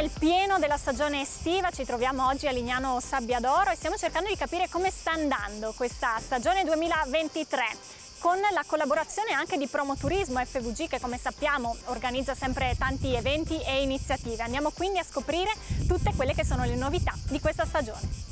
nel pieno della stagione estiva, ci troviamo oggi a Lignano Sabbiadoro e stiamo cercando di capire come sta andando questa stagione 2023. Con la collaborazione anche di Promoturismo FVG, che come sappiamo organizza sempre tanti eventi e iniziative. Andiamo quindi a scoprire tutte quelle che sono le novità di questa stagione.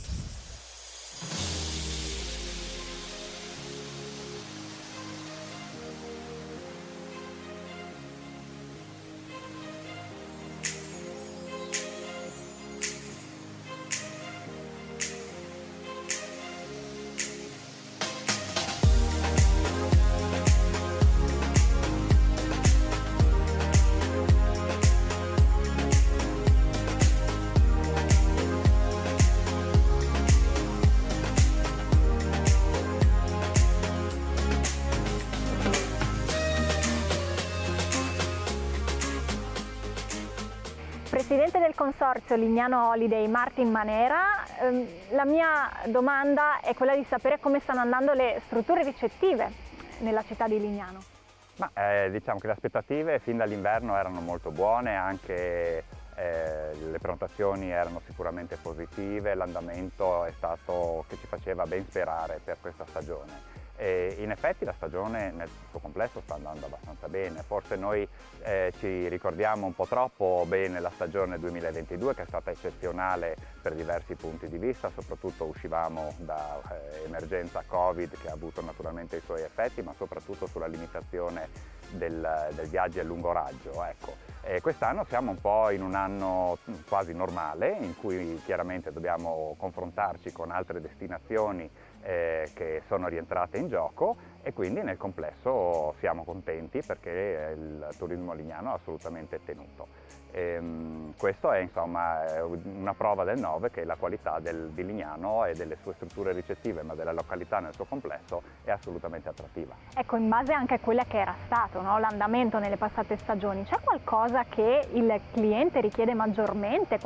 Presidente del Consorzio Lignano Holiday, Martin Manera, la mia domanda è quella di sapere come stanno andando le strutture ricettive nella città di Lignano. Diciamo che le aspettative fin dall'inverno erano molto buone, anche le prenotazioni erano sicuramente positive, l'andamento è stato che ci faceva ben sperare per questa stagione. E in effetti la stagione nel suo complesso sta andando abbastanza bene, forse noi ci ricordiamo un po' troppo bene la stagione 2022, che è stata eccezionale per diversi punti di vista, soprattutto uscivamo da emergenza Covid, che ha avuto naturalmente i suoi effetti, ma soprattutto sulla limitazione del viaggio a lungo raggio, ecco. Quest'anno siamo un po' in un anno quasi normale, in cui chiaramente dobbiamo confrontarci con altre destinazioni che sono rientrate in gioco, e quindi nel complesso siamo contenti perché il turismo lignano è assolutamente tenuto. Questo è insomma una prova del 9 che la qualità di Lignano e delle sue strutture ricettive, ma della località nel suo complesso, è assolutamente attrattiva. Ecco, in base anche a quella che era stato, no, l'andamento nelle passate stagioni, c'è qualcosa che il cliente richiede maggiormente,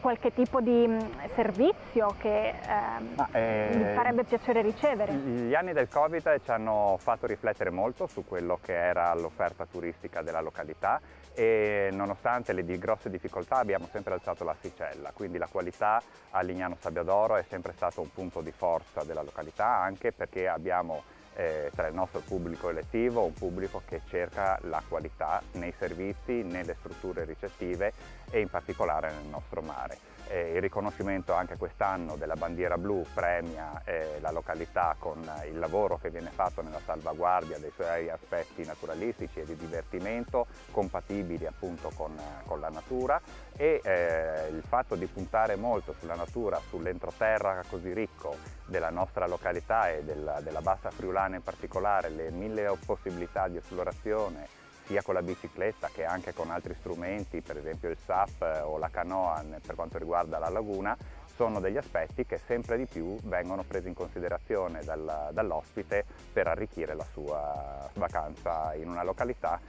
qualche tipo di servizio che mi farebbe piacere ricevere? Gli anni del Covid ci hanno fatto riflettere molto su quello che era l'offerta turistica della località, e nonostante le grosse difficoltà abbiamo sempre alzato l'asticella, quindi la qualità a Lignano Sabbiadoro è sempre stato un punto di forza della località, anche perché abbiamo tra il nostro pubblico elettivo un pubblico che cerca la qualità nei servizi, nelle strutture ricettive e in particolare nel nostro mare. Il riconoscimento anche quest'anno della Bandiera Blu premia la località con il lavoro che viene fatto nella salvaguardia dei suoi aspetti naturalistici e di divertimento, compatibili appunto con la natura, e il fatto di puntare molto sulla natura, sull'entroterra così ricco della nostra località e della bassa friulana in particolare, le mille possibilità di esplorazione sia con la bicicletta che anche con altri strumenti, per esempio il SUP o la canoa per quanto riguarda la laguna, sono degli aspetti che sempre di più vengono presi in considerazione dall'ospite per arricchire la sua vacanza in una località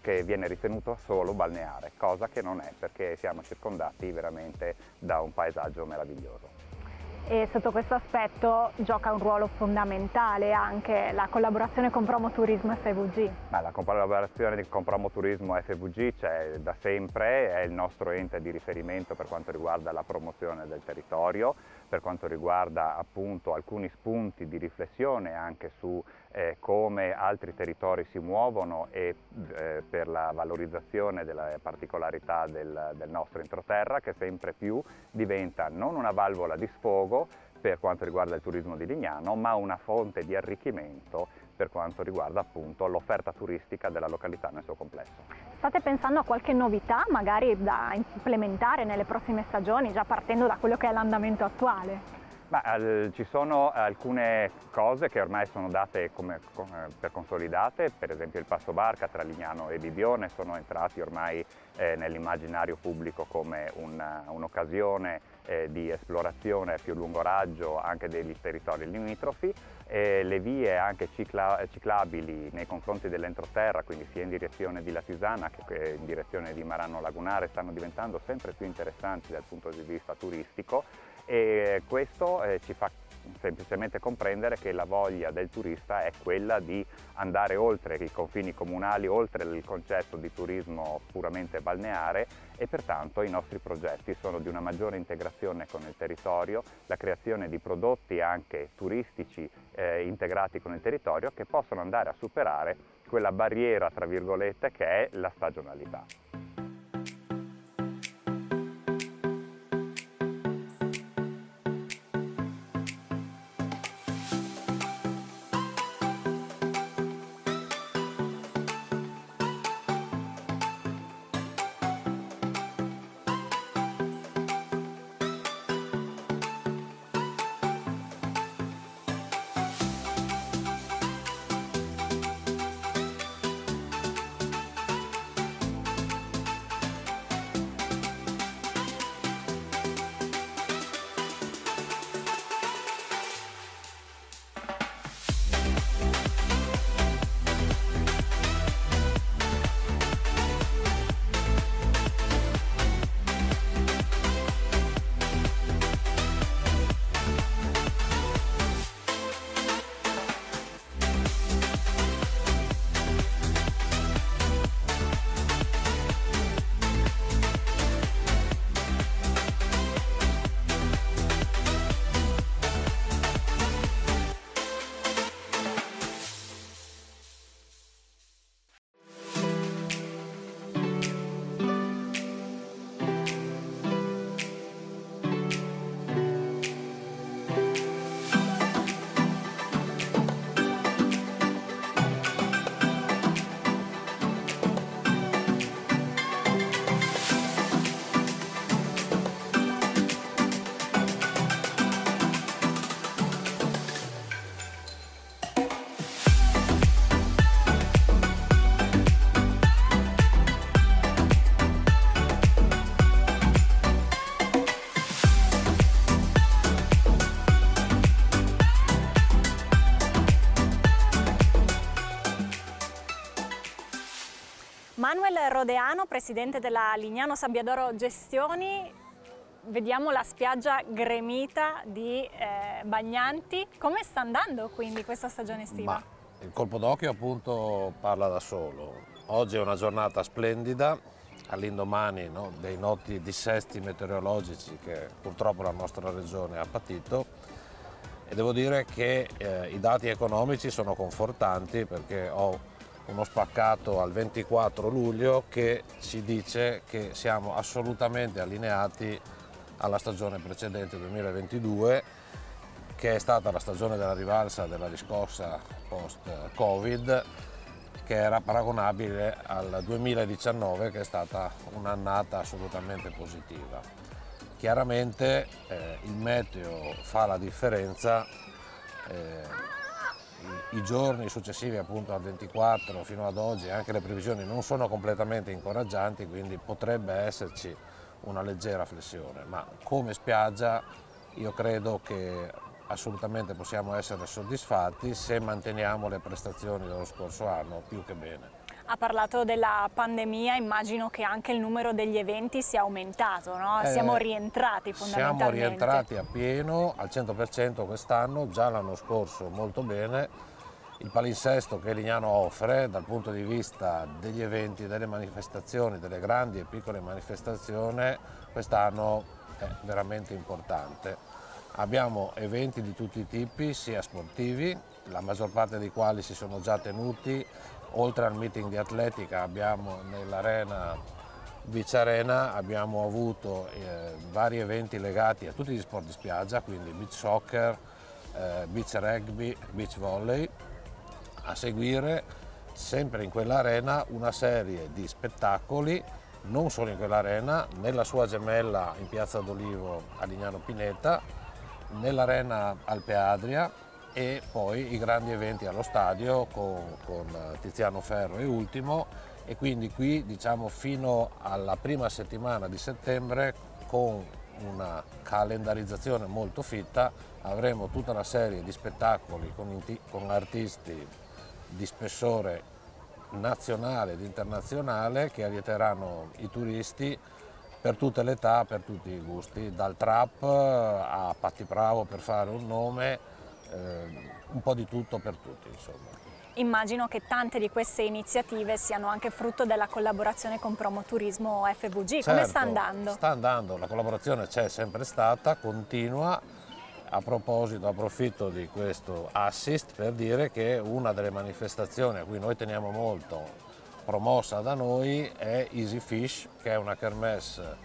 che viene ritenuta solo balneare, cosa che non è, perché siamo circondati veramente da un paesaggio meraviglioso. E sotto questo aspetto gioca un ruolo fondamentale anche la collaborazione con Promoturismo FVG. La collaborazione con Promoturismo FVG c'è da sempre, è il nostro ente di riferimento per quanto riguarda la promozione del territorio, per quanto riguarda appunto alcuni spunti di riflessione anche su come altri territori si muovono e per la valorizzazione della particolarità del nostro entroterra, che sempre più diventa non una valvola di sfogo per quanto riguarda il turismo di Lignano, ma una fonte di arricchimento per quanto riguarda appunto l'offerta turistica della località nel suo complesso. State pensando a qualche novità magari da implementare nelle prossime stagioni, già partendo da quello che è l'andamento attuale? Ci sono alcune cose che ormai sono date per consolidate, per esempio il Passo Barca tra Lignano e Bibione sono entrati ormai nell'immaginario pubblico come un'occasione di esplorazione a più lungo raggio anche degli territori limitrofi. Le vie anche ciclabili nei confronti dell'entroterra, quindi sia in direzione di La Tisana che in direzione di Marano Lagunare, stanno diventando sempre più interessanti dal punto di vista turistico, e questo ci fa semplicemente comprendere che la voglia del turista è quella di andare oltre i confini comunali, oltre il concetto di turismo puramente balneare, e pertanto i nostri progetti sono di una maggiore integrazione con il territorio, la creazione di prodotti anche turistici integrati con il territorio, che possono andare a superare quella barriera, tra virgolette, che è la stagionalità. Manuel Rodeano, presidente della Lignano Sabbiadoro Gestioni, vediamo la spiaggia gremita di bagnanti. Come sta andando quindi questa stagione estiva? Ma il colpo d'occhio appunto parla da solo. Oggi è una giornata splendida, all'indomani dei noti dissesti meteorologici che purtroppo la nostra regione ha patito, e devo dire che i dati economici sono confortanti, perché ho uno spaccato al 24 luglio che ci dice che siamo assolutamente allineati alla stagione precedente 2022, che è stata la stagione della rivalsa, della riscossa post-Covid, che era paragonabile al 2019, che è stata un'annata assolutamente positiva. Chiaramente il meteo fa la differenza. I giorni successivi appunto al 24 fino ad oggi anche le previsioni non sono completamente incoraggianti, quindi potrebbe esserci una leggera flessione, ma come spiaggia io credo che assolutamente possiamo essere soddisfatti se manteniamo le prestazioni dello scorso anno, più che bene. Ha parlato della pandemia, immagino che anche il numero degli eventi sia aumentato, no? Siamo rientrati fondamentalmente. Siamo rientrati a pieno, al 100% quest'anno, già l'anno scorso molto bene. Il palinsesto che Lignano offre dal punto di vista degli eventi, delle manifestazioni, delle grandi e piccole manifestazioni, quest'anno è veramente importante. Abbiamo eventi di tutti i tipi, sia sportivi, la maggior parte dei quali si sono già tenuti. Oltre al meeting di atletica abbiamo nell'arena Beach Arena abbiamo avuto vari eventi legati a tutti gli sport di spiaggia, quindi beach soccer, beach rugby, beach volley. A seguire, sempre in quell'arena, una serie di spettacoli, non solo in quell'arena, nella sua gemella in Piazza d'Olivo a Lignano Pineta, nell'arena Alpe Adria, e poi i grandi eventi allo stadio con Tiziano Ferro e Ultimo, e quindi qui diciamo fino alla prima settimana di settembre, con una calendarizzazione molto fitta, avremo tutta una serie di spettacoli con artisti di spessore nazionale ed internazionale che allieteranno i turisti per tutte le età, per tutti i gusti, dal trap a Patti Bravo per fare un nome, un po' di tutto per tutti, insomma. Immagino che tante di queste iniziative siano anche frutto della collaborazione con Promoturismo FVG, certo, come sta andando? Sta andando, la collaborazione c'è sempre stata, continua. A proposito, approfitto di questo assist per dire che una delle manifestazioni a cui noi teniamo molto, promossa da noi, è Easy Fish, che è una kermesse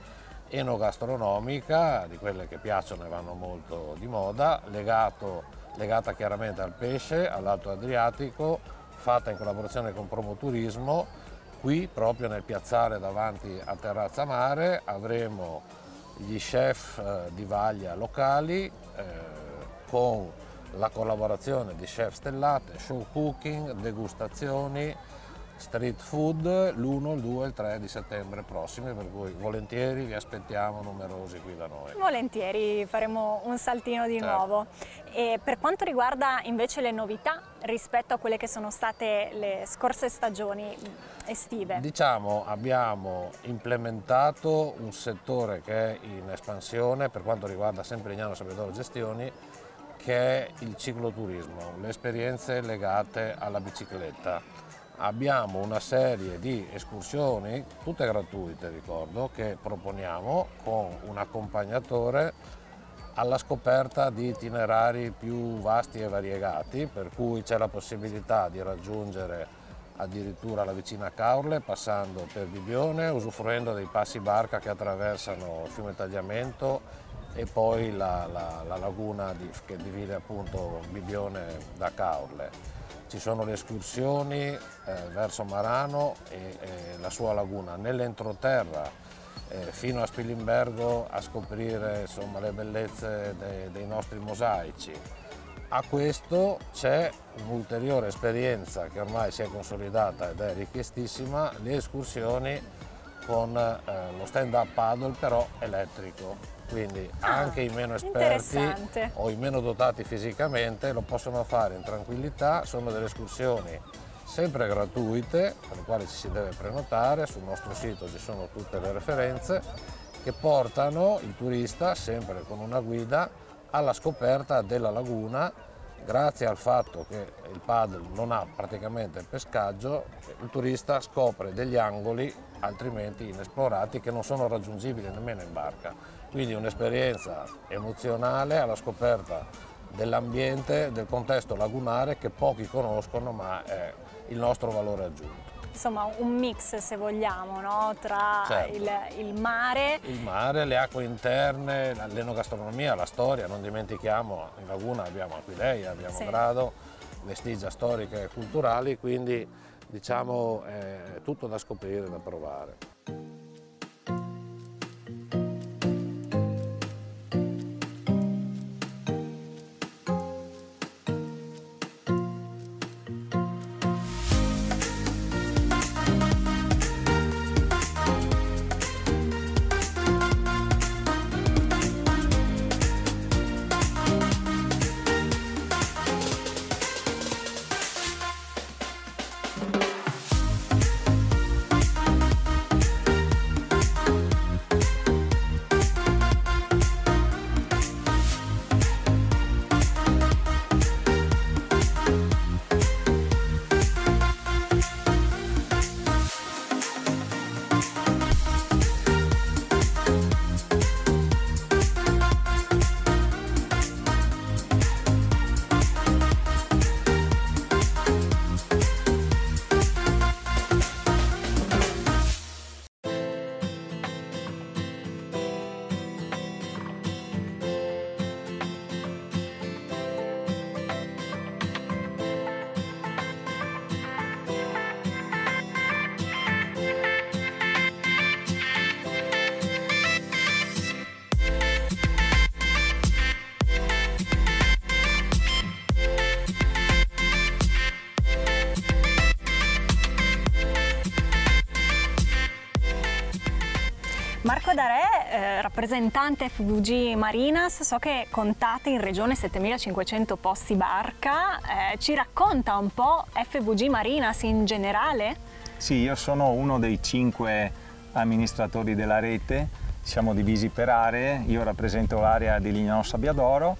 enogastronomica, di quelle che piacciono e vanno molto di moda, legata chiaramente al pesce, all'Alto Adriatico, fatta in collaborazione con Promoturismo. Qui, proprio nel piazzale davanti a Terrazza Mare, avremo gli chef di vaglia locali con la collaborazione di chef stellate, show cooking, degustazioni, street food, l'1, il 2 e il 3 di settembre prossimi, per cui volentieri vi aspettiamo numerosi qui da noi. Volentieri, faremo un saltino di nuovo. E per quanto riguarda invece le novità rispetto a quelle che sono state le scorse stagioni estive? Diciamo, abbiamo implementato un settore che è in espansione per quanto riguarda sempre Lignano Sabbiadoro Gestioni, che è il cicloturismo, le esperienze legate alla bicicletta. Abbiamo una serie di escursioni, tutte gratuite ricordo, che proponiamo con un accompagnatore alla scoperta di itinerari più vasti e variegati, per cui c'è la possibilità di raggiungere addirittura la vicina Caorle passando per Bibione, usufruendo dei passi barca che attraversano il fiume Tagliamento e poi la laguna che divide appunto Bibione da Caorle. Ci sono le escursioni verso Marano e la sua laguna, nell'entroterra fino a Spilimbergo a scoprire, insomma, le bellezze dei nostri mosaici. A questo c'è un'ulteriore esperienza che ormai si è consolidata ed è richiestissima, le escursioni con lo stand-up paddle però elettrico. Quindi anche i meno esperti o i meno dotati fisicamente lo possono fare in tranquillità, sono delle escursioni sempre gratuite, per le quali ci si deve prenotare, sul nostro sito ci sono tutte le referenze, che portano il turista, sempre con una guida, alla scoperta della laguna, grazie al fatto che il paddle non ha praticamente il pescaggio, il turista scopre degli angoli altrimenti inesplorati che non sono raggiungibili nemmeno in barca. Quindi un'esperienza emozionale alla scoperta dell'ambiente, del contesto lagunare che pochi conoscono, ma è il nostro valore aggiunto. Insomma, un mix, se vogliamo, no? Tra il mare, le acque interne, l'enogastronomia, la storia. Non dimentichiamo, in laguna abbiamo Aquileia, abbiamo Grado, vestigia storiche e culturali, quindi diciamo è tutto da scoprire, da provare. Rappresentante FVG Marinas, so che contate in regione 7.500 posti barca, ci racconta un po' FVG Marinas in generale? Sì, io sono uno dei 5 amministratori della rete siamo divisi per aree, io rappresento l'area di Lignano Sabbiadoro,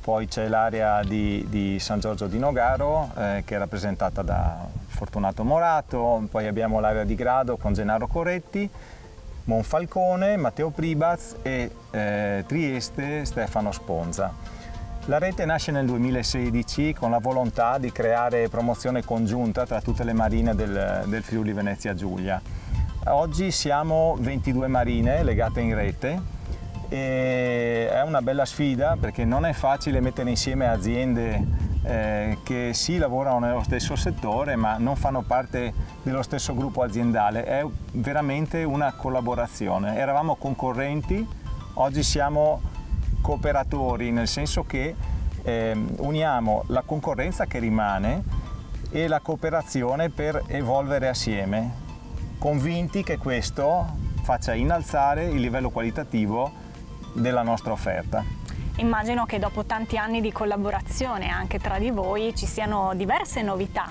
poi c'è l'area di San Giorgio di Nogaro che è rappresentata da Fortunato Morato, poi abbiamo l'area di Grado con Gennaro Coretti, Monfalcone, Matteo Pribaz e Trieste, Stefano Sponza. La rete nasce nel 2016 con la volontà di creare promozione congiunta tra tutte le marine del Friuli Venezia Giulia. Oggi siamo 22 marine legate in rete e è una bella sfida perché non è facile mettere insieme aziende che sì lavorano nello stesso settore ma non fanno parte dello stesso gruppo aziendale, è veramente una collaborazione. Eravamo concorrenti, oggi siamo cooperatori, nel senso che uniamo la concorrenza che rimane e la cooperazione per evolvere assieme, convinti che questo faccia innalzare il livello qualitativo della nostra offerta. Immagino che dopo tanti anni di collaborazione anche tra di voi ci siano diverse novità.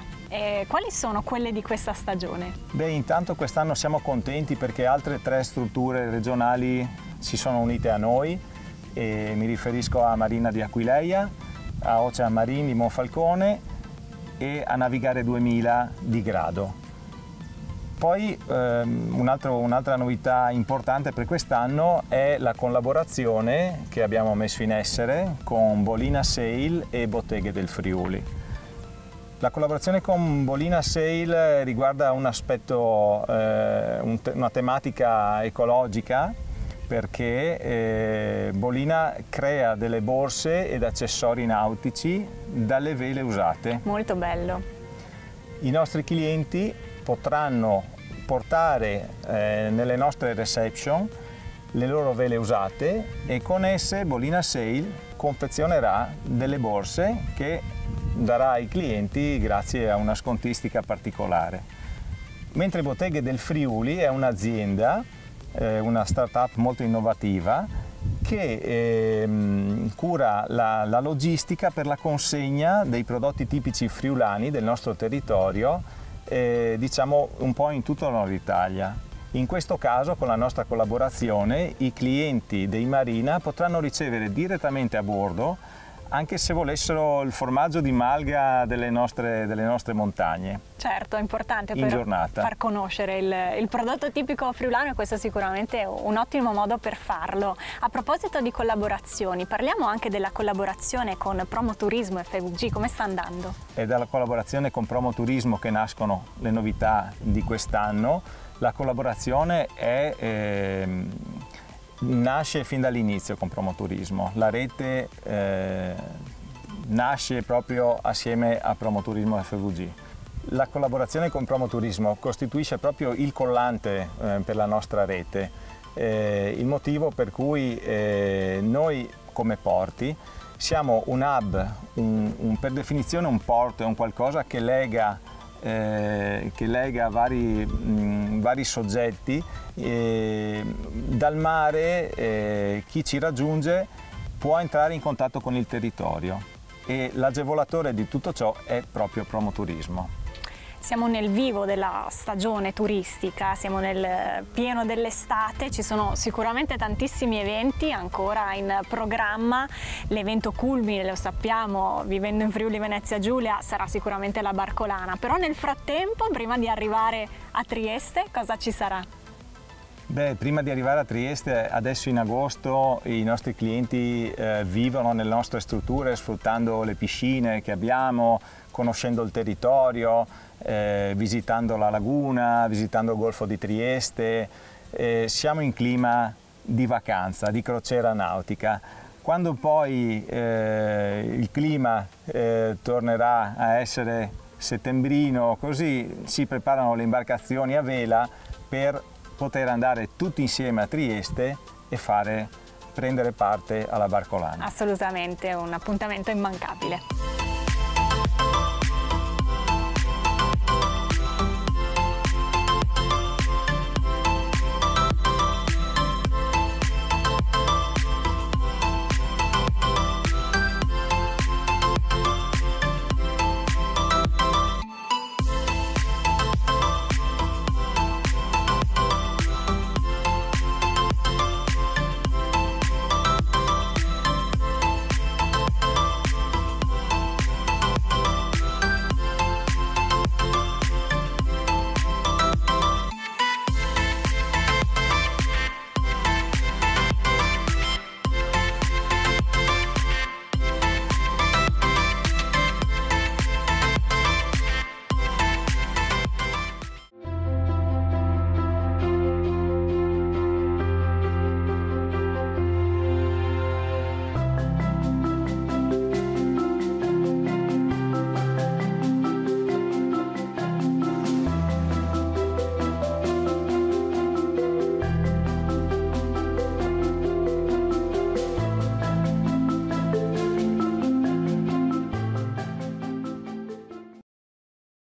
Quali sono quelle di questa stagione? Beh, intanto quest'anno siamo contenti perché altre 3 strutture regionali si sono unite a noi. E mi riferisco a Marina di Aquileia, a Ocean Marine di Monfalcone e a Navigare 2000 di Grado. Poi un'altra novità importante per quest'anno è la collaborazione che abbiamo messo in essere con Bolina Sale e Botteghe del Friuli. La collaborazione con Bolina Sale riguarda un aspetto, una tematica ecologica, perché Bolina crea delle borse ed accessori nautici dalle vele usate. Molto bello. I nostri clienti potranno portare nelle nostre reception le loro vele usate e con esse Bolina Sale confezionerà delle borse che darà ai clienti grazie a una scontistica particolare. Mentre Botteghe del Friuli è un'azienda, una startup molto innovativa che cura la logistica per la consegna dei prodotti tipici friulani del nostro territorio, diciamo un po' in tutto il nord Italia. In questo caso, con la nostra collaborazione, i clienti dei Marina potranno ricevere direttamente a bordo, anche se volessero, il formaggio di malga delle nostre montagne. Certo, è importante per far conoscere il prodotto tipico friulano e questo è sicuramente un ottimo modo per farlo. A proposito di collaborazioni, parliamo anche della collaborazione con Promoturismo FVG, come sta andando? È dalla collaborazione con Promoturismo che nascono le novità di quest'anno. La collaborazione è... nasce fin dall'inizio con Promoturismo, la rete nasce proprio assieme a Promoturismo FVG. La collaborazione con Promoturismo costituisce proprio il collante per la nostra rete, il motivo per cui noi come porti siamo un hub, per definizione un porto è un qualcosa che lega vari soggetti, dal mare chi ci raggiunge può entrare in contatto con il territorio e l'agevolatore di tutto ciò è proprio Promoturismo. Siamo nel vivo della stagione turistica, siamo nel pieno dell'estate, ci sono sicuramente tantissimi eventi ancora in programma. L'evento culmine, lo sappiamo, vivendo in Friuli Venezia Giulia, sarà sicuramente la Barcolana. Però nel frattempo, prima di arrivare a Trieste, cosa ci sarà? Beh, prima di arrivare a Trieste, adesso in agosto i nostri clienti vivono nelle nostre strutture sfruttando le piscine che abbiamo, conoscendo il territorio, visitando la laguna, visitando il golfo di Trieste. Siamo in clima di vacanza, di crociera nautica. Quando poi il clima tornerà a essere settembrino, così si preparano le imbarcazioni a vela per poter andare tutti insieme a Trieste e prendere parte alla Barcolana. Assolutamente, un appuntamento immancabile.